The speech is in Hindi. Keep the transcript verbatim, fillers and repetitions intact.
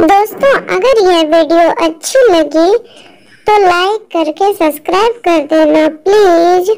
दोस्तों अगर यह वीडियो अच्छी लगी तो लाइक करके सब्सक्राइब कर देना प्लीज।